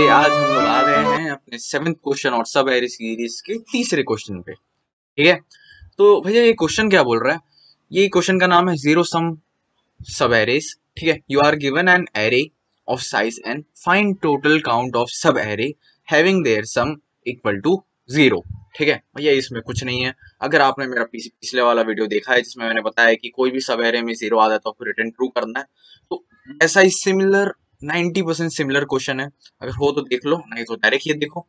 चलिए आज हम लोग आ गए हैं अपने 7th क्वेश्चन और सब एरिस सीरीज के तीसरे क्वेश्चन पे। ठीक है, तो भैया ये क्वेश्चन क्या बोल रहा है, ये क्वेश्चन का नाम है जीरो सम सब एरेज। ठीक है, you are given an array of size and find total count of सब array having their sum equal to 0। ठीक है भैया, इसमें कुछ नहीं है। अगर आपने मेरा पिछले वाला वीडियो देखा है जिसमें मैंने बताया कि कोई भी सब एरे में 0 आ जाता है तो रिटर्न ट्रू करना है, तो ऐसा ही सिमिलर 90% सिमिलर क्वेश्चन है। अगर हो तो देख लो, नहीं तो डायरेक्ट ये देखो।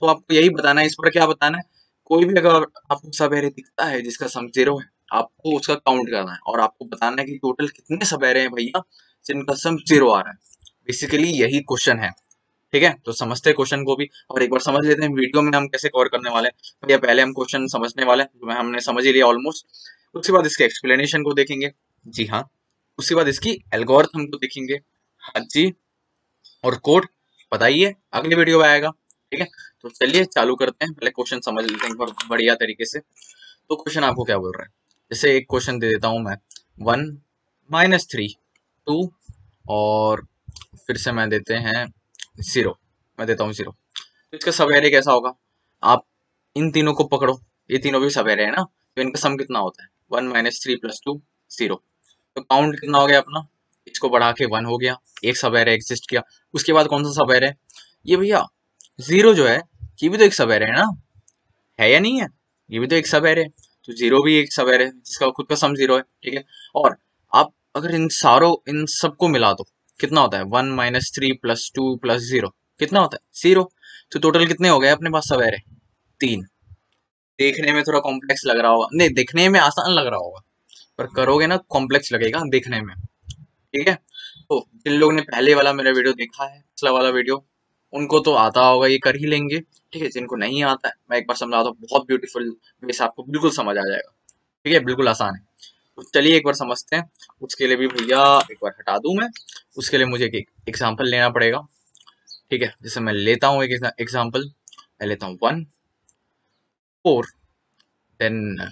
तो आपको यही बताना है, इस पर क्या बताना है, कोई भी अगर आपको सब एरे दिखता है जिसका सम 0 है, आपको उसका काउंट करना है और आपको बताना है कि टोटल कितने सब एरे हैं भैया जिनका सम 0 आ रहा है। बेसिकली यही क्वेश्चन है। ठीक है, तो समझते हैं क्वेश्चन को भी और एक बार समझ लेते हैं वीडियो में हम कैसे कवर करने वाले हैं। भैया पहले हम क्वेश्चन समझने वाले हैं, जो हमने समझ ही लिया ऑलमोस्ट। उसके बाद इसके एक्सप्लेनेशन को देखेंगे, जी हाँ। उसके बाद इसकी एल्गोरिथम को देखेंगे, हाँ जी। और कोड बताइए अगली वीडियो में आएगा। ठीक है, तो चलिए चालू करते हैं, पहले क्वेश्चन समझ लेते हैं बहुत बढ़िया तरीके से। तो क्वेश्चन आपको क्या बोल रहा है, जैसे एक क्वेश्चन दे देता हूँ मैं 1 -3 2 और फिर से मैं देते हैं 0, मैं देता हूँ 0। तो इसका सब एरे कैसा होगा, आप इन तीनों को पकड़ो, ये तीनों भी सब एरे है ना, तो इनका सम कितना होता है 1 -3 + 2 0। तो काउंट कितना हो गया अपना, इसको बढ़ा के 1 हो गया, एक सब एरे एग्जिस्ट किया। उसके बाद कौन सा सब एरे है ये भैया, 0 जो है ये भी तो एक सब एरे है ना, है या नहीं है, ये भी तो एक सब एरे है। तो 0 भी एक सब एरे है जिसका खुद का सम 0 है। ठीक है, और आप अगर इन सबको मिला दो कितना होता है, 1 -3 + 2 + 0 कितना होता है 0। तो टोटल कितने हो गए अपने पास सब एरे, 3। देखने में थोड़ा कॉम्प्लेक्स लग रहा होगा, नहीं देखने में आसान लग रहा होगा पर करोगे ना कॉम्प्लेक्स लगेगा देखने में। ठीक है, तो जिन लोगों ने पहले वाला मेरा वीडियो देखा है, पिछला वाला वीडियो, उनको तो आता होगा, ये कर ही लेंगे। ठीक है, जिनको नहीं आता है मैं एक बार समझाता हूँ, बहुत ब्यूटीफुल बेस, आपको बिल्कुल समझ आ जाएगा। ठीक है, बिल्कुल आसान है। तो चलिए एक बार समझते हैं। उसके लिए भी भैया एक बार हटा दूं मैं, उसके लिए मुझे एक एग्जाम्पल लेना पड़ेगा। ठीक है, जैसे मैं लेता हूँ एक एग्जाम्पल, मैं लेता हूँ 1 4, देन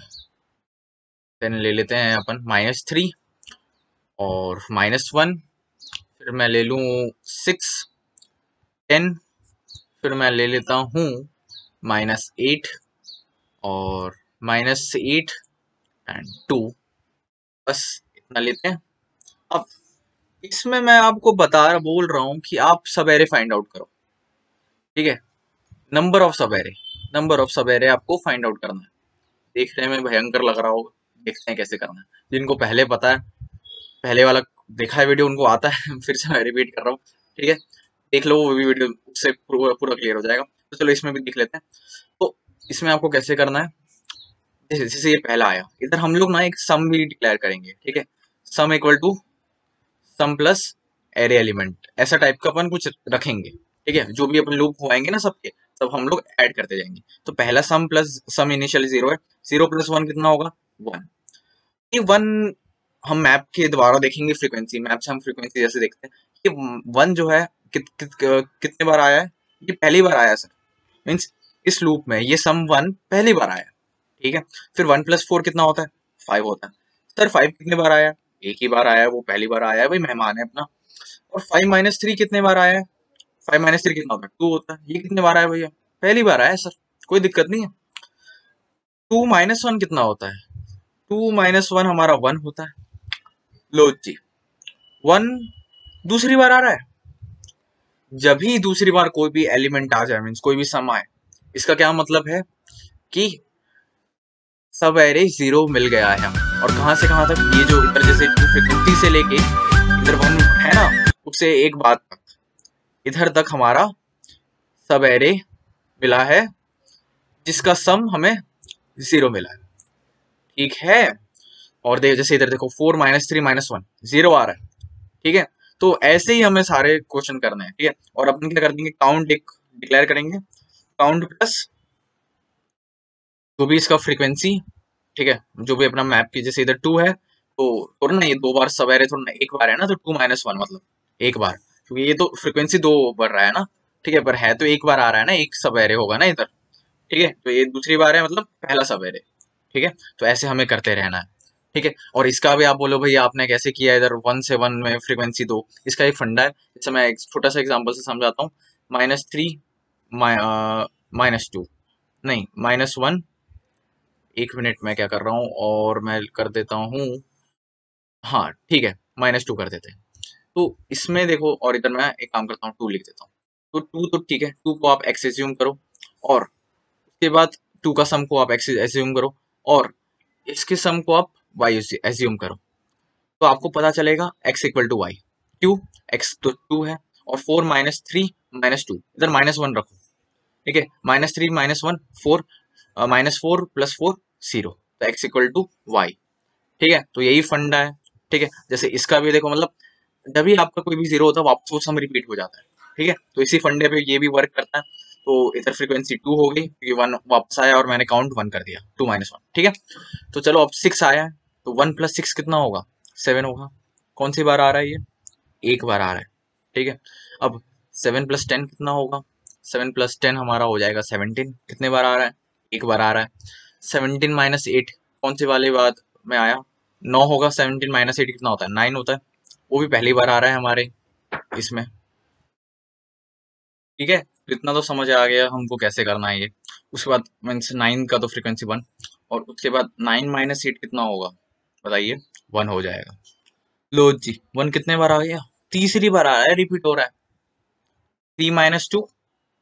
ले लेते हैं अपन -3 और -1, फिर मैं ले लूँ 6 10, फिर मैं ले लेता हूँ -8 और -8 एंड 2। बस इतना लेते हैं। अब इसमें मैं आपको बोल रहा हूँ कि आप सब एरे फाइंड आउट करो। ठीक है, नंबर ऑफ सब एरे आपको फाइंड आउट करना है। देखने में भयंकर लग रहा होगा, देखते हैं कैसे करना है। जिनको पहले पता है, पहले वाला देखा है वीडियो, उनको आता है। फिर से मैं रिपीट कर रहा हूँ, ठीक है, देख लो वो भी वीडियो, उससे पूरा क्लियर हो जाएगा। तो चलो इसमें भी देख लेते हैं। तो इसमें आपको कैसे करना है, जैसे ये पहला आया, इधर हम लोग ना एक सम भी डिक्लेयर करेंगे। ठीक है, sum equal to sum plus array element, ऐसा टाइप का अपन कुछ रखेंगे। ठीक है, जो भी अपन लूप होएंगे ना सबके सब हम लोग ऐड करते जाएंगे। तो पहला सम प्लस सम इनिशियल 0 है, 0 + 1 कितना होगा 1। ये 1 हम मैप के द्वारा देखेंगे, फ्रीक्वेंसी मैप से हम फ्रीक्वेंसी जैसे देखते हैं कि 1 जो है कितने बार आया है, ये पहली बार आया सर, मीन्स इस लूप में ये सम 1 पहली बार आया। ठीक है, फिर 1 + 4 कितना होता है 5 होता है। सर 5 कितने बार आया, एक ही बार आया, वो पहली बार आया है, भाई मेहमान है अपना। और 5 - 3 कितने बार आया है, 5 - 3 कितना होता है 2 होता है। ये कितने बार आया भैया, पहली बार आया सर, कोई दिक्कत नहीं है। 2 - 1 कितना होता है, 2 - 1 हमारा 1 होता है। लो जी, 1 दूसरी बार आ रहा है। जब ही दूसरी बार कोई भी एलिमेंट आ जाए, मीन्स कोई भी सम आए, इसका क्या मतलब है कि सब एरे 0 मिल गया है। और कहां से कहां तक, ये जो इधर जैसे फ्रीक्वेंसी से लेके इधर 1 है ना, उससे एक बात तक, इधर तक हमारा सब एरे मिला है जिसका सम हमें 0 मिला है। ठीक है, और देखो जैसे इधर देखो 4 - 3 - 1 0 आ रहा है। ठीक है, तो ऐसे ही हमें सारे क्वेश्चन करने हैं। ठीक है, और अपन क्या कर देंगे, काउंट डिक्लेयर करेंगे, काउंट प्लस जो भी इसका फ्रीक्वेंसी। ठीक है, जो भी अपना मैप की, जैसे इधर 2 है तो थोड़ा ना ये 2 बार सब एरे, थोड़ा ना एक बार है ना, तो 2 - 1 मतलब एक बार, क्योंकि ये तो फ्रीक्वेंसी 2 बढ़ रहा है ना। ठीक है, पर है तो एक बार आ रहा है ना, एक सब एरे होगा ना इधर। ठीक है, तो ये दूसरी बार है मतलब पहला सब एरे। ठीक है, तो ऐसे हमें करते रहना है। ठीक है, और इसका भी आप बोलो भैया आपने कैसे किया, इधर 1 से 1 में फ्रीक्वेंसी 2, इसका एक फंडा है। जैसे मैं एक छोटा सा एग्जाम्पल से समझाता हूँ। माइनस थ्री माइनस टू नहीं माइनस वन। एक मिनट मैं क्या कर रहा हूँ और मैं कर देता हूँ, हाँ ठीक है माइनस टू कर देते हैं। तो इसमें देखो और इधर मैं एक काम करता हूँ टू लिख देता हूँ। तो टू तो ठीक है, टू को आप एक्स एज्यूम करो और उसके बाद टू का सम को आप एक्स एज्यूम करो और इसके सम को आप वाई एज्यूम करो। तो आपको पता चलेगा X equal to Y. Two X तो टू है और four minus three minus two, इधर माइनस वन रखो ठीक है, minus three minus one four, minus four plus four zero. तो एक्स इक्वल टू वाई ठीक है। तो यही फंडा है ठीक है। जैसे इसका भी देखो, मतलब जब भी आपका कोई भी जीरो होता है वापस वो सम रिपीट हो जाता है ठीक है। तो इसी फंडे पे ये भी वर्क करता है। तो इधर फ्रीक्वेंसी टू हो गई क्योंकि वन वापस आया और मैंने काउंट वन कर दिया, टू माइनस वन ठीक है। तो चलो अब सिक्स आया है तो वन प्लस सिक्स कितना होगा, सेवन होगा। कौन सी बार आ रहा है ये, एक बार आ रहा है ठीक है। अब सेवन प्लस टेन कितना होगा, सेवन प्लस टेन हमारा हो जाएगा सेवनटीन। कितने बार आ रहा है, एक बार आ रहा है। सेवनटीन माइनस एट कौन सी वाली बात में आया, नौ होगा। सेवनटीन माइनस एट कितना होता है, नाइन होता है। वो भी पहली बार आ रहा है हमारे इसमें ठीक है। इतना तो समझ आ गया हमको कैसे करना है ये। उसके बाद मीन्स नाइन का तो फ्रीक्वेंसी वन और उसके बाद नाइन माइनस एट कितना होगा बताइए, वन हो जाएगा। लो जी वन कितने बार आ गया, तीसरी बार आ रहा है, रिपीट हो रहा है। Three minus two,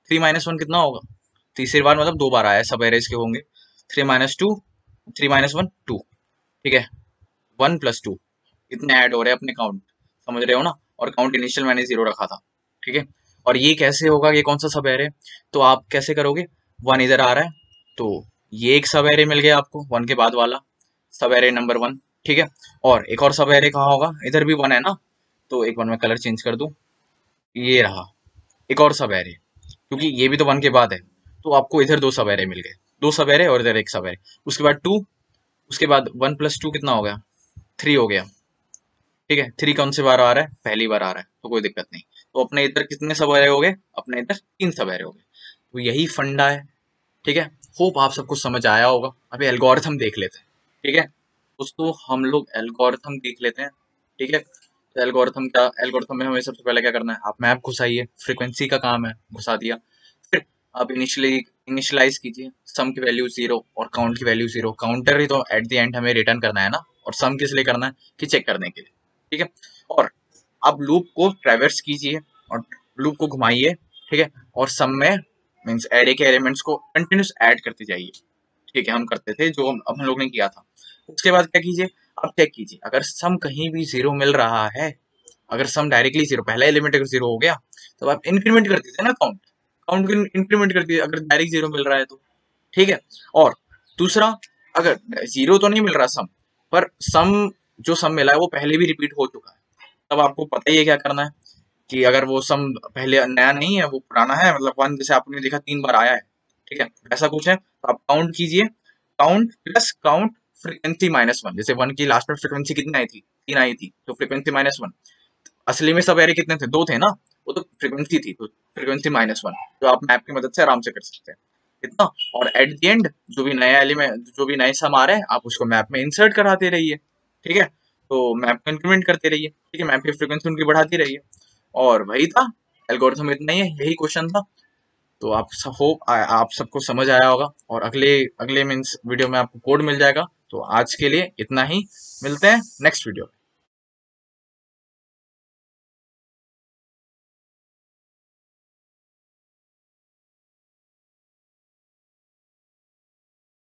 three minus one कितना होगा, तीसरी बार, मतलब दो बार आया, सब एरेज के होंगे। Three minus two, three minus one two ठीक है। वन प्लस टू इतने ऐड हो रहे हैं अपने काउंट, समझ रहे हो ना। और काउंट इनिशियल मैंने जीरो रखा था ठीक है। और ये कैसे होगा, ये कौन सा सब एरे, तो आप कैसे करोगे, वन इधर आ रहा है तो ये एक सब एरे मिल गया आपको, वन के बाद वाला सब एरे नंबर वन ठीक है। और एक और सब एरे कहाँ होगा, इधर भी वन है ना, तो एक बार मैं कलर चेंज कर दूं, ये रहा एक और सब एरे क्योंकि ये भी तो वन के बाद है। तो आपको इधर दो सब एरे मिल गए, दो सब एरे और इधर एक सब एरे। उसके बाद टू, उसके बाद वन प्लस टू कितना हो गया, थ्री हो गया ठीक है। थ्री कौन से बार आ रहा है, पहली बार आ रहा है तो कोई दिक्कत नहीं। तो अपने इधर कितने सब एरे हो गए, अपने इधर तीन सब एरे हो गए। तो यही फंडा है ठीक है। होप आप सबको समझ आया होगा। अभी एल्गोरिथम देख लेते हैं ठीक है। दोस्तों हम लोग एल्गोरिथम देख लेते हैं ठीक है। तो एल्गोरिथम क्या, एल्गोरिथम में हमें सबसे पहले क्या करना है, आप मैप घुसाइए, फ्रीक्वेंसी का काम है, घुसा दिया। फिर आप इनिशियलाइज कीजिए, सम की वैल्यू जीरो और काउंट की वैल्यू जीरो। काउंटर ही तो एट द एंड हमें रिटर्न करना है ना, और सम किस लिए करना है कि चेक करने के लिए ठीक है। और आप लूप को ट्रैवर्स कीजिए और लूप को घुमाइए ठीक है। और सम में मीन्स एरे के एलिमेंट्स को कंटिन्यूस ऐड करते जाइए ठीक है। हम करते थे जो अब हम लोग ने किया था। उसके बाद क्या कीजिए, आप चेक कीजिए अगर सम कहीं भी जीरो मिल रहा है, अगर सम डायरेक्टली जीरो, पहला एलिमेंट अगर जीरो हो गया तो आप इंक्रीमेंट कर दीजिए ना, काउंट को इंक्रीमेंट कर दीजिए अगर डायरेक्ट जीरो मिल रहा है तो ठीक है। और दूसरा अगर जीरो तो नहीं मिल रहा सम, पर सम जो सम मिला है वो पहले भी रिपीट हो चुका है, तब आपको पता ही है क्या करना है कि अगर वो सम पहले नया नहीं है वो पुराना है, मतलब वन जैसे आपने देखा तीन बार आया है ठीक है, ऐसा कुछ है तो आप काउंट कीजिए, count plus count frequency minus one. जैसे वन की लास्ट में फ्रीक्वेंसी कितनी आई थी, तीन आई थी, तो फ्रीक्वेंसी माइनस वन। असली में सब एरे कितने थे, दो थे ना, वो तो फ्रीक्वेंसी थी, तो फ्रीक्वेंसी माइनस वन जो आप मैप की मदद से आराम से कर सकते हैं इतना। और एट द एंड जो भी नया एलिमेंट, जो भी नए सम आ रहे हैं आप उसको मैप में इंसर्ट कराते रहिए ठीक है। तो मैप को इंक्रीमेंट करते रहिए ठीक है, मैप की फ्रीक्वेंसी उनकी बढ़ाती रहिए। और वही था एल्गोरिथम, इतना ही है, यही क्वेश्चन था। तो आप सब होप आप सबको समझ आया होगा। और अगले मीन्स वीडियो में आपको कोड मिल जाएगा। तो आज के लिए इतना ही, मिलते हैं नेक्स्ट वीडियो में।